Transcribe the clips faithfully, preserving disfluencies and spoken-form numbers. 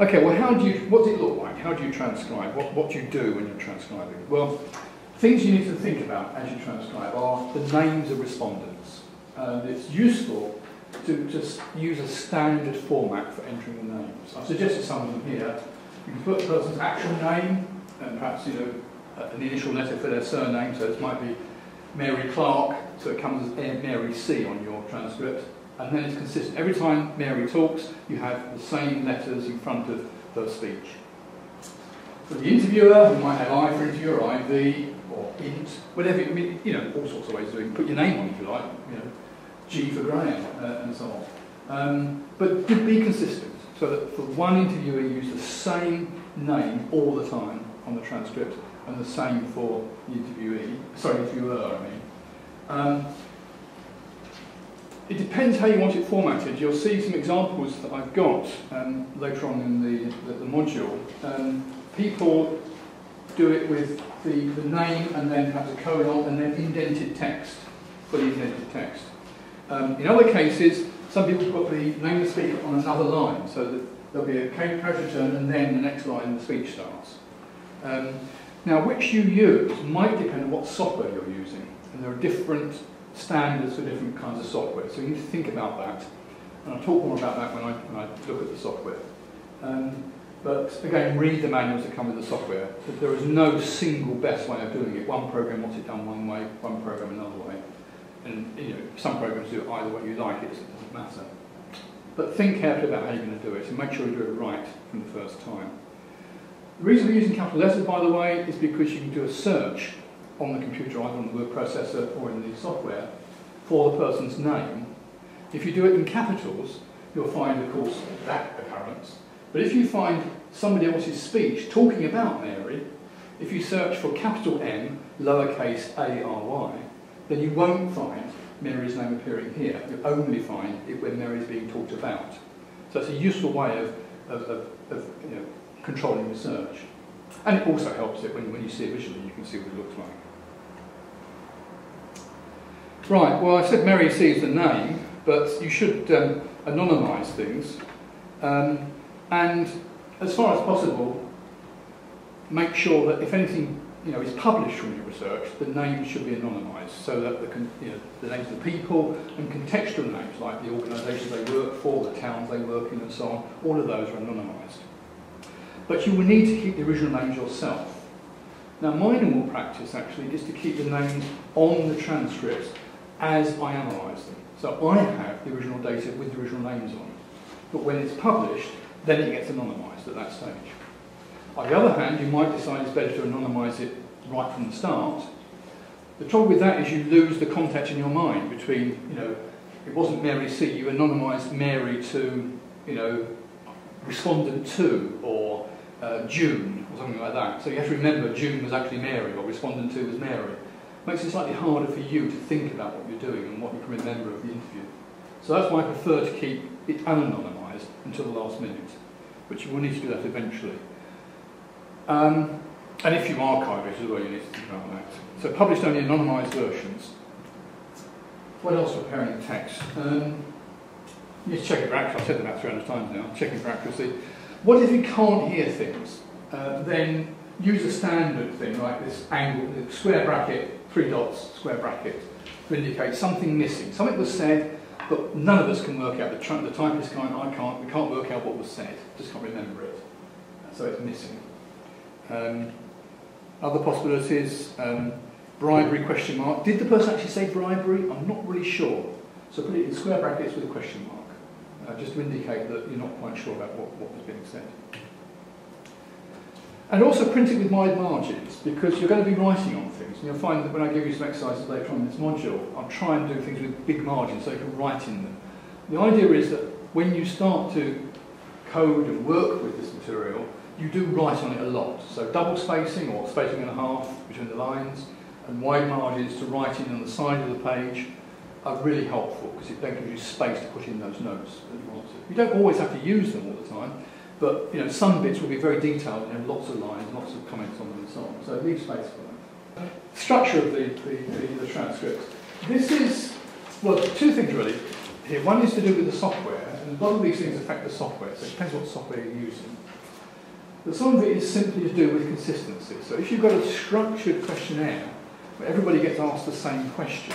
Okay, well, how do you, what does it look like? How do you transcribe? What, what do you do when you're transcribing? Well, things you need to think about as you transcribe are the names of respondents. Uh, it's useful to just use a standard format for entering the names. I've suggested some of them here. You can put the person's actual name and perhaps, you know, an initial letter for their surname, so it might be Mary Clark, so it comes as Mary C on your transcript, and then it's consistent. Every time Mary talks, you have the same letters in front of her speech. For the interviewer, you might have I for interviewer, I V, or int, whatever, I mean, you know, all sorts of ways to do it. You can put your name on if you like, you know, G for Graham, uh, and so on. Um, but be consistent, so that for one interviewer, you use the same name all the time on the transcript, and the same for the interviewee, sorry, interviewer, I mean. Um, it depends how you want it formatted. You'll see some examples that I've got um, later on in the, the, the module. Um, people do it with the, the name and then perhaps a colon and then indented text, fully indented text. Um, in other cases, some people put the name of the speaker on another line, so that there'll be a character turn and then the next line the speech starts. Um, Now, which you use might depend on what software you're using, and there are different standards for different kinds of software, so you need to think about that, and I'll talk more about that when I, when I look at the software. Um, but again, read the manuals that come with the software. There is no single best way of doing it. One program wants it done one way, one program another way, and you know, some programs do it either way you like it, so it doesn't matter. But think carefully about how you're going to do it, and make sure you do it right from the first time. The reason we're using capital letters, by the way, is because you can do a search on the computer, either on the word processor or in the software, for the person's name. If you do it in capitals, you'll find, of course, that occurrence. But if you find somebody else's speech talking about Mary, if you search for capital M, lowercase a r y, then you won't find Mary's name appearing here. You'll only find it when Mary's being talked about. So it's a useful way of, of, of, of you know, controlling research. And it also helps it when, when you see it visually, you can see what it looks like. Right, well, I said Mary C is the name, but you should um, anonymise things. Um, and as far as possible, make sure that if anything you know, is published from your research, the names should be anonymised, so that the, you know, the names of the people and contextual names, like the organisations they work for, the towns they work in and so on, all of those are anonymised. But you will need to keep the original names yourself. Now, my normal practice, actually, is to keep the names on the transcripts as I analyse them. So I have the original data with the original names on it. But when it's published, then it gets anonymised at that stage. On the other hand, you might decide it's better to anonymise it right from the start. The trouble with that is you lose the contact in your mind between, you know, it wasn't Mary C, you anonymised Mary to, you know, respondent to, or Uh, June, or something like that. So you have to remember June was actually Mary, or respondent to was Mary. Makes it slightly harder for you to think about what you're doing and what you can remember of the interview. So that's why I prefer to keep it anonymised until the last minute, but you will need to do that eventually. Um, and if you archive it as well, you need to think about that. So published only anonymised versions. What else for preparing the text? Um, you need to check it for accuracy. I've said that about three hundred times now, checking for accuracy. What if you can't hear things? Uh, then use a standard thing like this angle, the square bracket, three dots, square bracket, to indicate something missing. Something was said, but none of us can work out. The, tr the typist can't, I can't, we can't work out what was said. Just can't remember it. So it's missing. Um, other possibilities, um, bribery question mark. Did the person actually say bribery? I'm not really sure. So put it in square brackets with a question mark. Uh, just to indicate that you're not quite sure about what, what was being said. And also print it with wide margins, because you're going to be writing on things. And you'll find that when I give you some exercises later on in this module, I'll try and do things with big margins so you can write in them. The idea is that when you start to code and work with this material, you do write on it a lot. So double spacing, or spacing and a half between the lines, and wide margins to write in on the side of the page, are really helpful, because it then gives you space to put in those notes that you want to. You don't always have to use them all the time, but you know, some bits will be very detailed and have lots of lines, lots of comments on them and so on, so leave space for that. Structure of the, the, the, the transcripts. This is, well, two things really. here. One is to do with the software, and a lot of these things affect the software, so it depends what software you're using. But some of it is simply to do with consistency. So if you've got a structured questionnaire where everybody gets asked the same questions,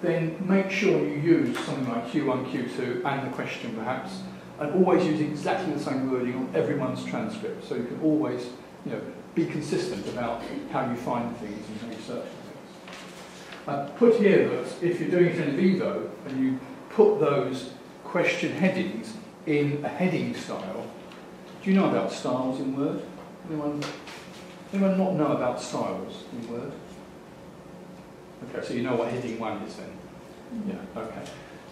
then make sure you use something like Q one, Q two and the question perhaps, and always use exactly the same wording on everyone's transcript, so you can always, you know, be consistent about how you find things and how you search things. I put here that if you're doing it in vivo and you put those question headings in a heading style. Do you know about styles in Word? Anyone, anyone not know about styles in Word? Okay, so you know what heading one is then? Yeah, okay.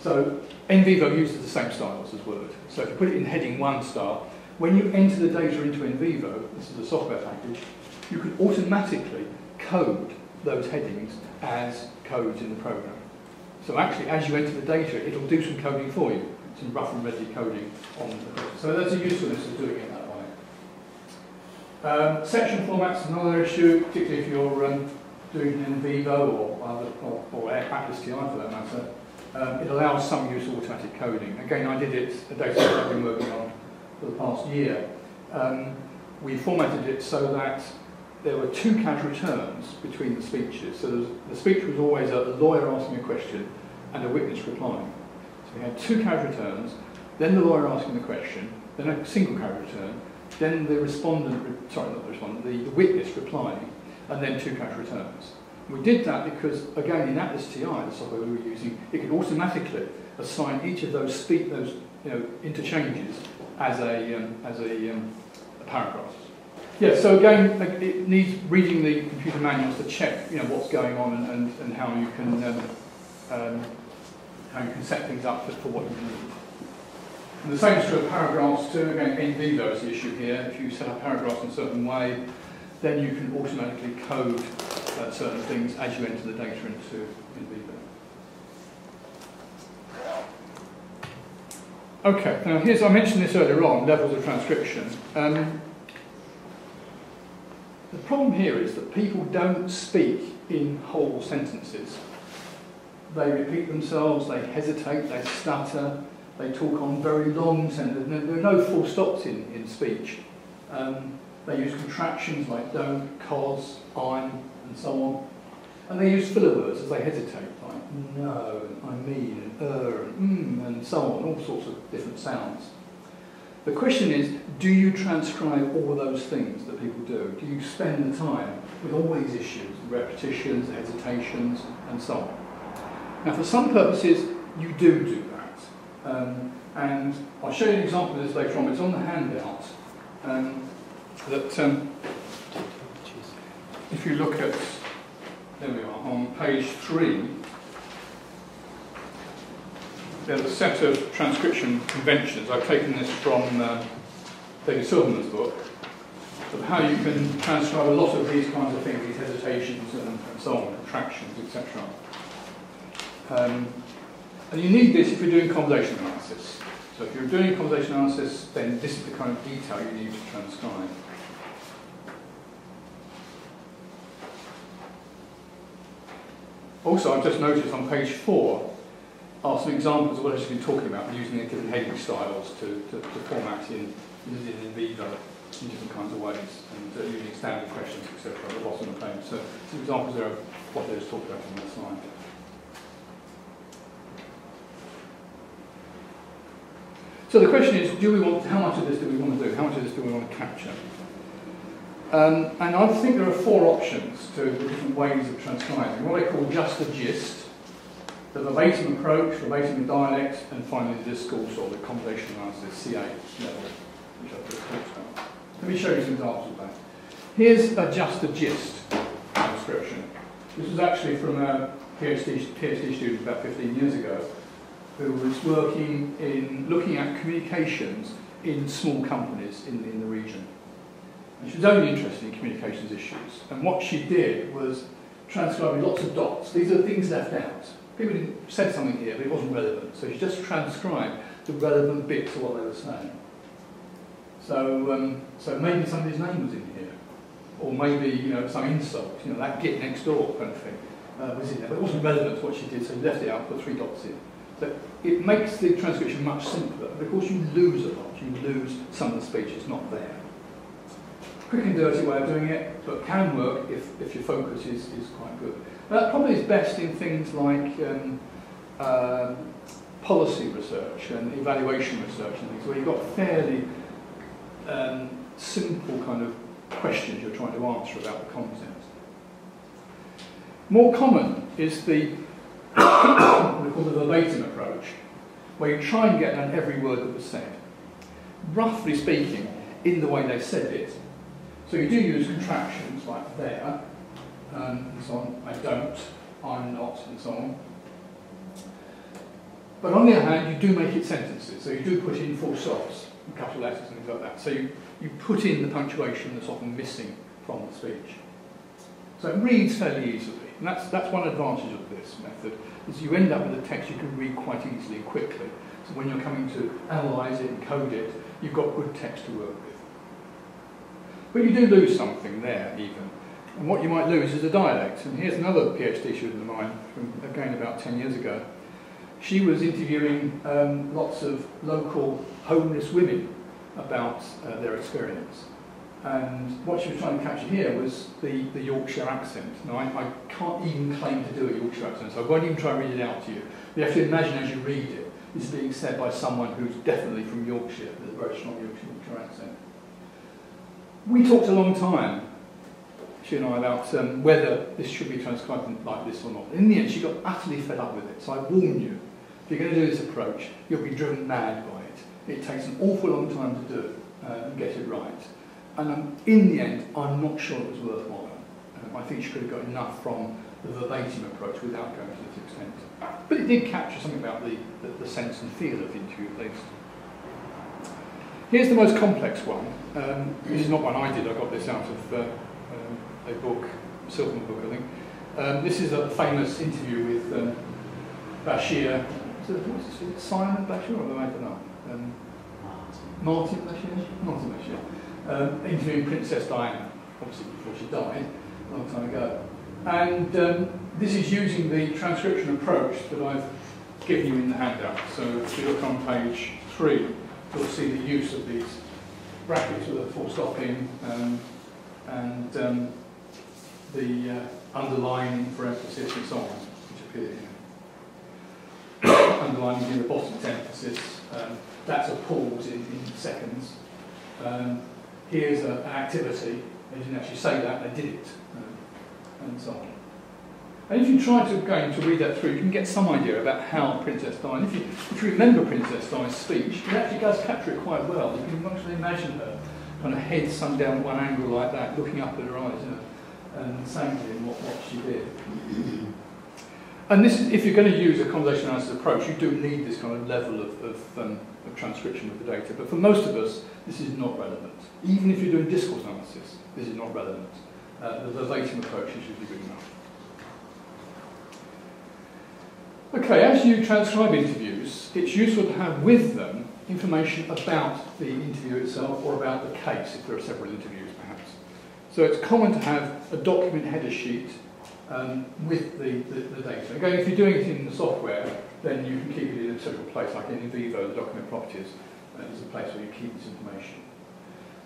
So NVivo uses the same styles as Word. So if you put it in heading one style, when you enter the data into NVivo, this is a software package, you can automatically code those headings as codes in the program. So actually, as you enter the data, it'll do some coding for you, some rough and ready coding on the data. So that's a usefulness of doing it that way. Um, section format's another issue, particularly if you're um, doing NVivo or other, or, or AirPak S T I for that matter. Um, it allows some use of automatic coding. Again, I did it, a data set I've been working on for the past year. Um, we formatted it so that there were two cash returns between the speeches. So there was, the speech was always a lawyer asking a question and a witness replying. So we had two cash returns, then the lawyer asking the question, then a single cash return, then the respondent, sorry, not the respondent, the, the witness replying, and then two cash returns. We did that because, again, in AirPak S T I, the software we were using, it could automatically assign each of those speak, those you know, interchanges as a um, as a, um, a paragraph. Yeah. So again, it needs reading the computer manuals to check you know what's going on and, and, and how you can um, um, how you can set things up for, for what you need. And the same is true of paragraphs too. Again, NVivo is the issue here. If you set up paragraphs in a certain way, then you can automatically code uh, certain things as you enter the data into NVivo. Okay, now here's, I mentioned this earlier on, levels of transcription. Um, the problem here is that people don't speak in whole sentences. They repeat themselves, they hesitate, they stutter, they talk on very long sentences. There are no full stops in, in speech. Um, They use contractions like don't, cos, I'm, and so on. And they use filler words as they hesitate, like no, and I mean, and er, and mm, and so on, all sorts of different sounds. The question is, do you transcribe all those things that people do? Do you spend the time with all these issues, repetitions, hesitations, and so on? Now, for some purposes, you do do that. Um, and I'll show you an example of this later on. It's on the handout. Um, that um, if you look at, there we are, on page three, there's a set of transcription conventions. I've taken this from uh, David Silverman's book, of how you can transcribe a lot of these kinds of things, these hesitations and, and so on, contractions, et cetera. Um, and you need this if you're doing conversation analysis. So if you're doing conversation analysis, then this is the kind of detail you need to transcribe. Also, I've just noticed on page four are some examples of what I've just been talking about, using the different heading styles to, to, to format in NVivo in different kinds of ways, and uh, using standard questions, et cetera, at the bottom of the page. So some examples there of what I was talking about on that slide. So the question is, do we want, how much of this do we want to do? How much of this do we want to capture? Um, and I think there are four options to the different ways of transcribing. What I call just the gist, the verbatim approach, verbatim dialect, and finally the discourse or the conversation analysis, C A level, which I've just talked about. Let me show you some examples of that. Here's a just the gist transcription. This was actually from a PhD, PhD student about fifteen years ago, who was working in looking at communications in small companies in, in the region. And she was only interested in communications issues. And what she did was transcribing lots of dots. These are things left out. People didn't, said something here, but it wasn't relevant. So she just transcribed the relevant bits of what they were saying. So, um, so maybe somebody's name was in here, or maybe you know some insult, you know that git next door kind of thing uh, was in there, but it wasn't relevant to what she did. So she left it out, put three dots in. So it makes the transcription much simpler, but of course you lose a lot. You lose some of the speech, it's not there. Quick and dirty way of doing it, but can work if, if your focus is, is quite good. That probably is best in things like um, uh, policy research and evaluation research and things, where you've got fairly um, simple kind of questions you're trying to answer about the content. More common is the what we call the verbatim approach, where you try and get down every word that was said, roughly speaking, in the way they said it. So you do use contractions like there, um, and so on, I don't, I'm not, and so on. But on the other hand, you do make it sentences, so you do put in full stops, and capital letters and things like that. So you, you put in the punctuation that's often missing from the speech. So it reads fairly easily, and that's, that's one advantage of this method, is you end up with a text you can read quite easily and quickly. So when you're coming to analyse it and code it, you've got good text to work with. But you do lose something there, even. And what you might lose is a dialect. And here's another PhD student of mine, from, again about ten years ago. She was interviewing um, lots of local homeless women about uh, their experience. And what she was trying to capture here was the, the Yorkshire accent. Now, I, I can't even claim to do a Yorkshire accent, so I won't even try and read it out to you. You have to imagine as you read it, it's being said by someone who's definitely from Yorkshire, with a very strong Yorkshire, Yorkshire accent. We talked a long time, she and I, about um, whether this should be transcribed like this or not. In the end, she got utterly fed up with it, so I warn you, if you're going to do this approach, you'll be driven mad by it. It takes an awful long time to do uh, and get it right. And um, in the end, I'm not sure it was worthwhile. Um, I think she could have got enough from the verbatim approach without going to this extent. But it did capture something about the, the, the sense and feel of the interview, at least. Here's the most complex one. Um, this is not one I did, I got this out of uh, um, a book, Silverman book, I think. Um, this is a famous interview with um, Bashir, what's it, Simon Bashir, or I don't know. Um, Martin Bashir? Martin Bashir. Um, interviewing Princess Diana, obviously before she died, a long time ago. And um, this is using the transcription approach that I've given you in the handout. So if you look on page three, you'll see the use of these brackets with a full stop in um, and um, the uh, underlining for emphasis and so on, which appear here. Underlining in the bottom is emphasis, um, that's a pause in, in seconds. Um, Here's a, an activity, they didn't actually say that, they did it, um, and so on. And if you try to go to read that through, you can get some idea about how Princess Di, if you, if you remember Princess Di's speech, it actually does capture it quite well. You can actually imagine her kind of head sunk down at one angle like that, looking up at her eyes, you know, and saying to him what, what she did. And this, if you're going to use a conversation analysis approach, you do need this kind of level of, of um, of transcription of the data, but for most of us this is not relevant. Even if you're doing discourse analysis, this is not relevant. Uh, the verbatim approach is usually good enough. Okay, as you transcribe interviews, it's useful to have with them information about the interview itself or about the case, if there are several interviews perhaps. So it's common to have a document header sheet um, with the, the, the data. Again, if you're doing it in the software, then you can keep it in a central place, like in Invivo, the document properties uh, is a place where you keep this information.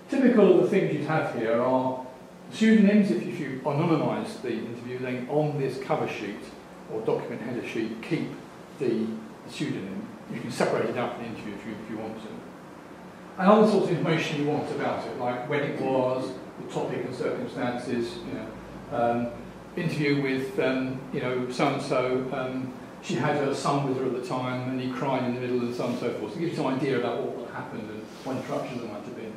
Typical of the things you have here are pseudonyms. If you anonymise the interview, then on this cover sheet or document header sheet, keep the pseudonym. You can separate it out from the interview if you, if you want to. And other sorts of information you want about it, like when it was, the topic and circumstances, you know, um, interview with, um, you know, so-and-so, um, she had her son with her at the time, and he cried in the middle, and so on and so forth. So it gives you an idea about what happened and what interruptions there might have been.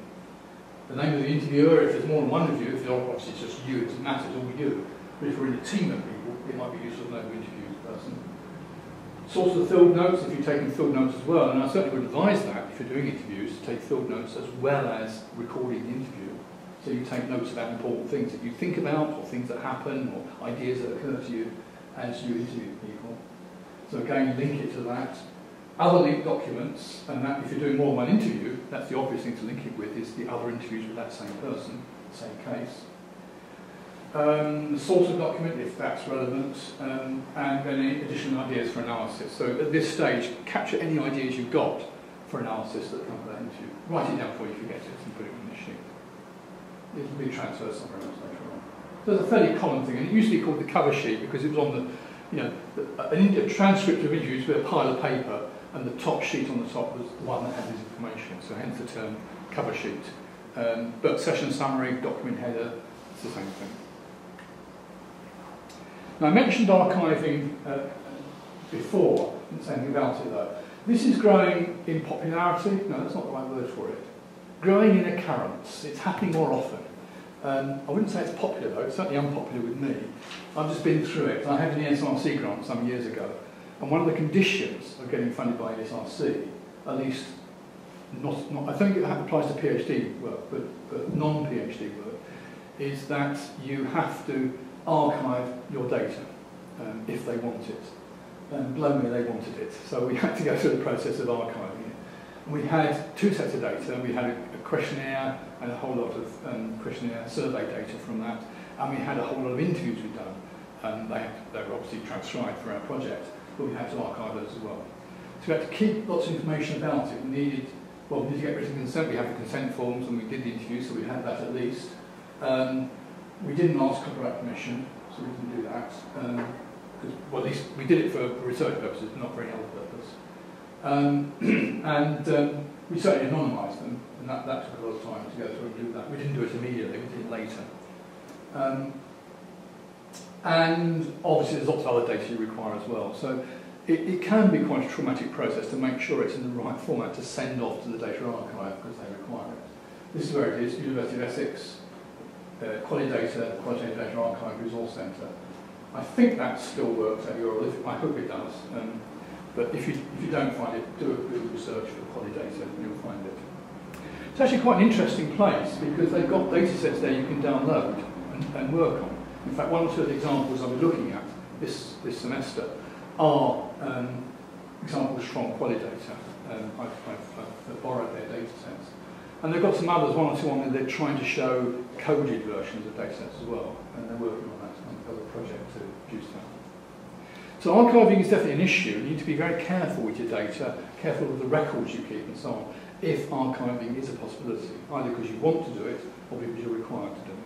The name of the interviewer, if there's more than one of you, if obviously it's just you, it doesn't matter, it's all you. But if we're in a team of people, it might be useful to know who interviewed the person. Source of field notes, if you're taking field notes as well, and I certainly would advise that if you're doing interviews, to take field notes as well as recording the interview. So you take notes about important things that you think about, or things that happen, or ideas that occur to you as you interview people. So again, link it to that. Other linked documents, and that if you're doing more than one interview, that's the obvious thing to link it with, is the other interviews with that same person, same case. um, the source of document, if that's relevant, um, and then any additional ideas for analysis. So at this stage, capture any ideas you've got for analysis that come into you. Write it down for you if you get it and put it in the sheet. It'll be transferred somewhere else later on. So it's a fairly common thing, and it used to be called the cover sheet because it was on the, you know, a transcript of interviews with a pile of paper, and the top sheet on the top was the one that had this information, so hence the term cover sheet. Um, but session summary, document header, it's the same thing. Now I mentioned archiving uh, before, I didn't say anything about it though. This is growing in popularity, no that's not the right word for it. Growing in occurrence, it's happening more often. Um, I wouldn't say it's popular though, it's certainly unpopular with me. I've just been through it. I had an E S R C grant some years ago, and one of the conditions of getting funded by E S R C, at least not, not I think it applies to PhD work, but, but non-PhD work, is that you have to archive your data um, if they want it. And blow me, they wanted it. So we had to go through the process of archiving it. And we had two sets of data. We had a, a questionnaire and a whole lot of um, questionnaire survey data from that. And we had a whole lot of interviews we'd done. Um, they, they were obviously transcribed for our project, but we had to archive those as well. So we had to keep lots of information about it. We needed, well, we needed to get written consent. We had the consent forms and we did the interview, so we had that at least. Um, we didn't ask copyright permission, so we didn't do that. Um, well, at least we did it for research purposes, not for any other purpose. Um, and um, we certainly anonymised them, and that, that took a lot of time to go through and do that. We didn't do it immediately, we did it later. Um, and obviously there's lots of other data you require as well, so it, it can be quite a traumatic process to make sure it's in the right format to send off to the data archive because they require it. This is where it is, University of Essex, uh, Qualidata, Qualitative Data Archive Resource Centre. I think that still works at Euro, I hope it does, um, but if you, if you don't find it, do a Google research for Polydata and you'll find it. It's actually quite an interesting place because they've got data sets there you can download and, and work on. In fact, one or two of the examples I was looking at this, this semester are um, examples from Polydata. Um, I've, I've, I've borrowed their data sets. And they've got some others, one or two on there, they're trying to show coded versions of data sets as well, and they're working on that. Other project to produce that. So archiving is definitely an issue. You need to be very careful with your data, careful with the records you keep and so on, if archiving is a possibility, either because you want to do it or because you're required to do it.